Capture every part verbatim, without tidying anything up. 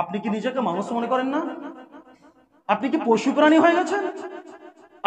আপনি কি নিজেকে মানুষ মনে করেন না? আপনি কি পশু প্রাণী হয়ে গেছেন?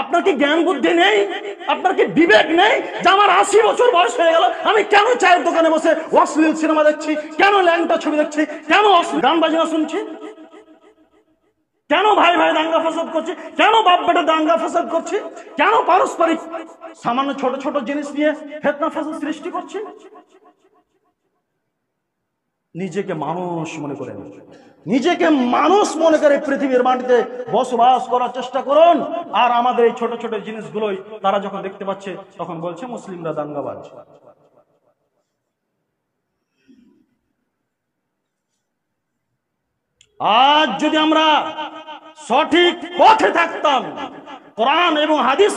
আপনার কি জ্ঞান বুদ্ধি নেই? আপনার কি বিবেক নেই? আমার আশি বছর বয়স হয়ে গেল, আমি কেন চায়ের দোকানে বসে অশ্লীল সিনেমা দেখছি? কেন ল্যাংটা ছবি দেখছি? কেন গান বাজনা শুনছি? কেন ভাই ভাই দাঙ্গা ফসাদ করছি? কেন বাপ বেটা দাঙ্গা ফসাদ করছি? কেন পারস্পরিক সামান্য ছোট ছোট জিনিস নিয়ে ফিতনা ফসাদ সৃষ্টি করছি? নিজেকে মানুষ মনে করেন, নিজেকে মানুষ মনে করে পৃথিবীর মাটিতে বসবাস করার চেষ্টা করুন। আর আমাদের এই ছোট ছোট জিনিসগুলোই তারা যখন দেখতে পাচ্ছে তখন বলছে মুসলিমরা দাঙ্গাবাজ। আজ যদি আমরা সঠিক পথে থাকতাম, কোরআন এবং হাদিস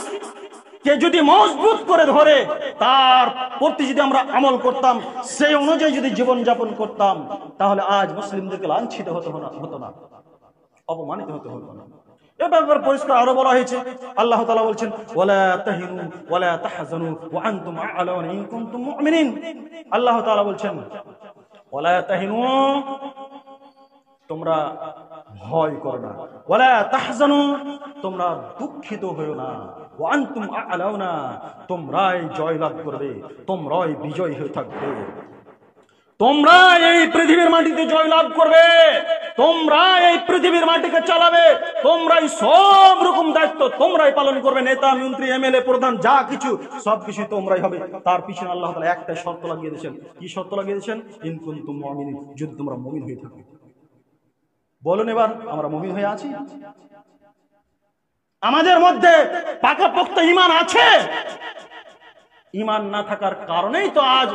কে যদি মজবুত করে ধরে তার প্রতি যদি আমরা আমল করতাম, সেই অনুযায়ী যদি জীবন যাপন করতাম, তাহলে আজ মুসলিমদেরকে লাঞ্ছিত হতে হতো না, অপমানিত হতে হতো না। এ ব্যাপারে পরিষ্কার আরো বলা হয়েছে, আল্লাহ তাআলা বলছেন ওয়ালা তাহিনু ওয়ালা তাহজানু ওয়া আনতুম আ'লাউনা ইন কুনতুম মুমিনিন। আল্লাহ তাআলা বলছেন ওয়ালা তাহিনু, তোমরা ভয় করো না, ওয়ালা তাহজানু, তোমরা দুঃখিত হইও না, ওয়া আনতুম আ'লাউনা, তোমরাই জয়লাভ করবে, তোমরাই বিজয়ী হয়ে থাকবে, তোমরা এই পৃথিবীর মাটিতে জয়লাভ করবে, তোমরা এই পৃথিবীর মাটিকে চালাবে, তোমরাই সব রকম দায়িত্ব তোমরাই পালন করবে, নেতা মন্ত্রী এমএলএ প্রধান যা কিছু সবকিছু তোমরাই হবে। তার পিছনে আল্লাহ তাআলা একটা শর্ত লাগিয়ে দিয়েছেন। কি শর্ত লাগিয়ে দিয়েছেন? ইন কুনতুম মুমিনিন, যদি তোমরা মুমিন হয়ে থাকো। বলুন এবার আমরা মুমিন হয়ে আছি? আমাদের মধ্যে পাকাপোক্ত ঈমান আছে? ঈমান না থাকার কারণেই তো আজ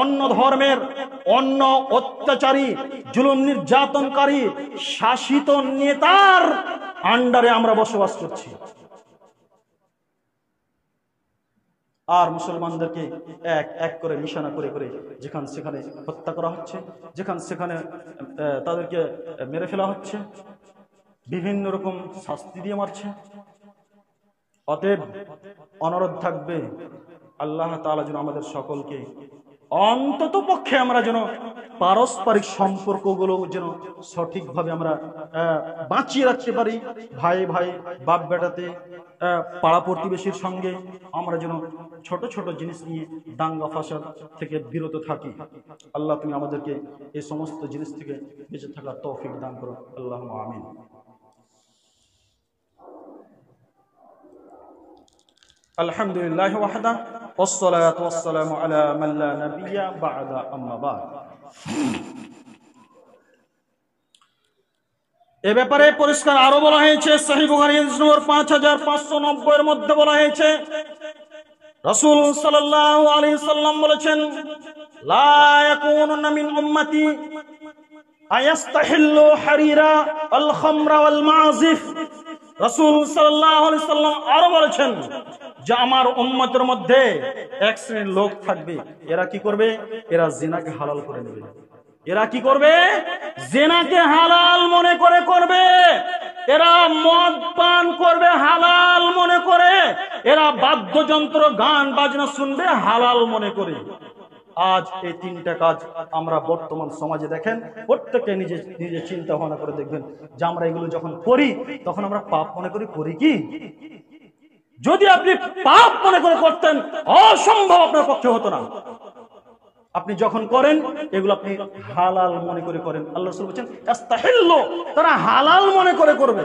অন্য ধর্মের, অন্য অত্যাচারী, জুলুম নির্যাতনকারী শাসিত নেতার আন্ডারে আমরা বসবাস করছি, আর মুসলমানদেরকে এক এক করে নিশানা করে করে যেখান সেখানে হত্যা করা হচ্ছে, যেখান সেখানে তাদেরকে মেরে ফেলা হচ্ছে, বিভিন্ন রকম শাস্তি দিয়ে মারছে। অতএব অনুরোধ থাকবে, আল্লাহ তাআলা যেন আমাদের সকলকে অন্তত পক্ষে আমরা যেন পারস্পরিক সম্পর্কগুলো যেন সঠিকভাবে আমরা বাঁচিয়ে রাখতে পারি। ভাই ভাই, বাপ বেটাতে, পাড়া প্রতিবেশীর সঙ্গে আমরা যেন ছোট ছোট জিনিস নিয়ে দাঙ্গা ফাসাদ থেকে বিরত থাকি। আল্লাহ তুমি আমাদেরকে এই সমস্ত জিনিস থেকে বেঁচে থাকার তৌফিক দান করো। আল্লাহুম্মা আমিন। আলহামদুলিল্লাহ ওয়াহদা والصلاة والسلام على من لا نبي بعد أما بعد. এ ব্যাপারে পরিষ্কার আরো বলা হয়েছে সহিহ বুখারী হাদিস নম্বর পাঁচ হাজার পাঁচশো নব্বই এর মধ্যে বলা হয়েছে, রাসূল সাল্লাল্লাহু আলাইহি সাল্লাম বলেছেন লা ইয়াকুনুনা মিন উম্মতি আয়াস্তাহিল্লু হারিরা আল খামরা ওয়াল মাযিফ। রাসূল সাল্লাল্লাহু আলাইহি সাল্লাম আরো বলেছেন যে আমার উম্মতের মধ্যে এক শ্রেণীর লোক থাকবে, এরা কি করবে? এরা জিনাকে হালাল করে নেবে। এরা কি করবে? জিনাকে হালাল মনে করে করবে। এরা মদ পান করবে হালাল মনে করে। এরা বাদ্যযন্ত্র, গান বাজনা শুনবে হালাল মনে করে। আজ এই তিনটা কাজ আমরা বর্তমান সমাজে দেখেন, প্রত্যেকে নিজে নিজে চিন্তা ভাবনা করে দেখবেন যে আমরা এগুলো যখন করি তখন আমরা পাপ মনে করি। করি কি? যদি আপনি পাপ মনে করে করতেন অসম্ভব আপনার পক্ষে হতো না। আপনি যখন করেন এগুলো আপনি হালাল মনে করে করেন। আল্লাহ রাসূল বলেছেন ইস্তাহিল্লু, তারা হালাল মনে করে করবে।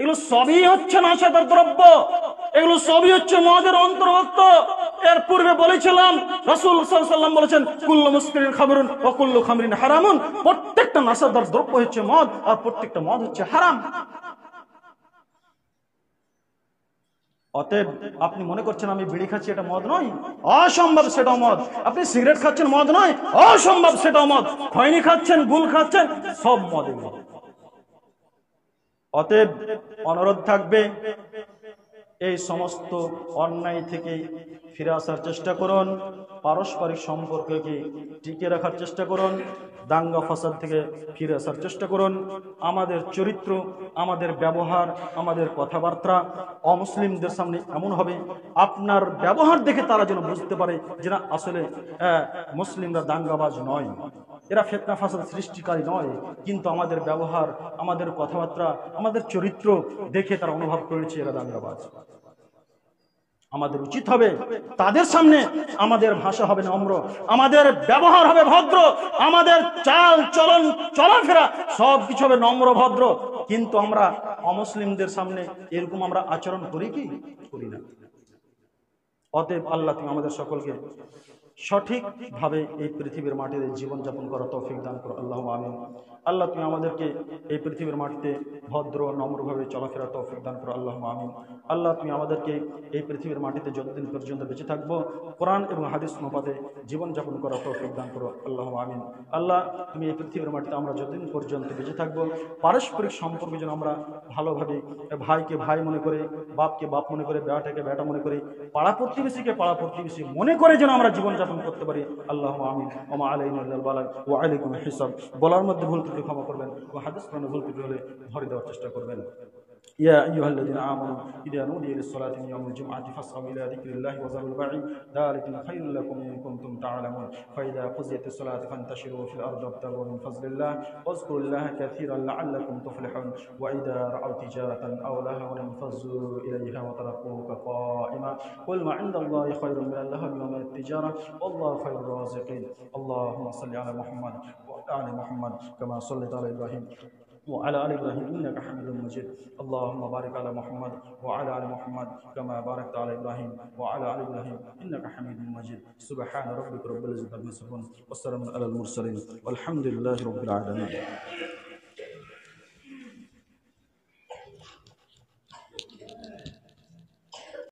এগুলো সবই হচ্ছে নেশাদার দ্রব্য, এগুলো সবই হচ্ছে মদের অন্তর্ভুক্ত। এর পূর্বে বলেছিলাম রাসূল সাল্লাল্লাহু আলাইহি ওয়াসাল্লাম বলেছেন কুল্লু মুসকিরিন খামরুন ওয়া কুল্লু খামরিন হারামুন, প্রত্যেকটা নেশাদার দ্রব্য হচ্ছে মদ আর প্রত্যেকটা মদ হচ্ছে হারাম। অতএব আপনি মনে করছেন আমি বিড়ি খাচ্ছি এটা মদ নয়, অসম্ভব, সেটাও মদ। আপনি সিগারেট খাচ্ছেন, মদ নয়, অসম্ভব, সেটাও মদ। খয়নি খাচ্ছেন, গুল খাচ্ছেন, সব মদ। অতএব অনুরোধ থাকবে এই সমস্ত অন্যায় থেকে ফিরে আসার চেষ্টা করুন, পারস্পরিক সম্পর্ককে টিকে রাখার চেষ্টা করুন, দাঙ্গা ফাসাদ থেকে ফিরে আসার চেষ্টা করুন। আমাদের চরিত্র, আমাদের ব্যবহার, আমাদের কথাবার্তা অমুসলিমদের সামনে এমন হবে, আপনার ব্যবহার দেখে তারা যেন বুঝতে পারে যে না, আসলে মুসলিমরা দাঙ্গাবাজ নয়, এরা ফিতনা ফাসাদ সৃষ্টিকারী নয়, কিন্তু আমাদের ব্যবহার, আমাদের কথাবার্তা, আমাদের চরিত্র দেখে তারা অনুভব করেছে এরা দাঙ্গাবাজ। আমাদের উচিত হবে তাদের সামনে আমাদের ভাষা হবে নম্র, আমাদের ব্যবহার হবে ভদ্র, আমাদের চাল চলন চলাফেরা সবকিছু হবে নম্র ভদ্র। কিন্তু আমরা অমুসলিমদের সামনে এরকম আমরা আচরণ করি কি করি না? অতএব আল্লাহ তুমি আমাদের সকলকে সঠিকভাবে এই পৃথিবীর মাটিতে জীবনযাপন করা তৌফিক দান করো। আল্লাহু আমিন। আল্লাহ তুমি আমাদেরকে এই পৃথিবীর মাটিতে ভদ্র নম্রভাবে চলাফেরা তৌফিক দান করো। আল্লাহু আমিন। আল্লাহ তুমি আমাদেরকে এই পৃথিবীর মাটিতে যতদিন পর্যন্ত বেঁচে থাকবো কোরআন এবং হাদিস অনুপাতে জীবনযাপন করা তৌফিক দান করো। আল্লাহু আমিন। আল্লাহ তুমি এই পৃথিবীর মাটিতে আমরা যতদিন পর্যন্ত বেঁচে থাকবো পারস্পরিক সম্পর্ক যেন আমরা ভালোভাবে ভাইকে ভাই মনে করে, বাপকে বাপ মনে করে, বেটাকে বেটা মনে করে, পাড়া প্রতিবেশীকে পাড়া প্রতিবেশী মনে করে যেন আমরা জীবনযাপন করতে পারি। আল্লাহু আমিন। ওয়া আলাইনা ইল্লাল বালাগ ওয়া আলাইকুম হিসাব। বলার মধ্যে ভুল ত্রুটি ক্ষমা করবেন ও হাদিস কোন ভুল ত্রুটি হলে ধরে দেওয়ার চেষ্টা করবেন। يا أيها الذين آمنوا إذا نودي للصلاة من يوم الجمعة فاسعوا إلى ذكر الله وذروا البيع ذلك خير لكم إن كنتم تعلمون فإذا قضيت الصلاة فانتشروا في الأرض وابتغوا من فضل الله واذكروا الله كثيرا لعلكم تفلحون وإذا رأوا تجارة أو لهوا انفضوا إليها وتركوك قائما قل ما عند الله خير من اللهو ومن التجارة والله خير الرازقين اللهم صل على محمد وعلى آل محمد كما صليت على إبراهيم وعلى آل إبراهيم إنك حميد مجيد اللهم بارك على محمد وعلى آل محمد كما باركت على إبراهيم وعلى آل إبراهيم إنك حميد مجيد سبحان ربك رب العزة عما يصفون وسلام على المرسلين والحمد لله رب العالمين.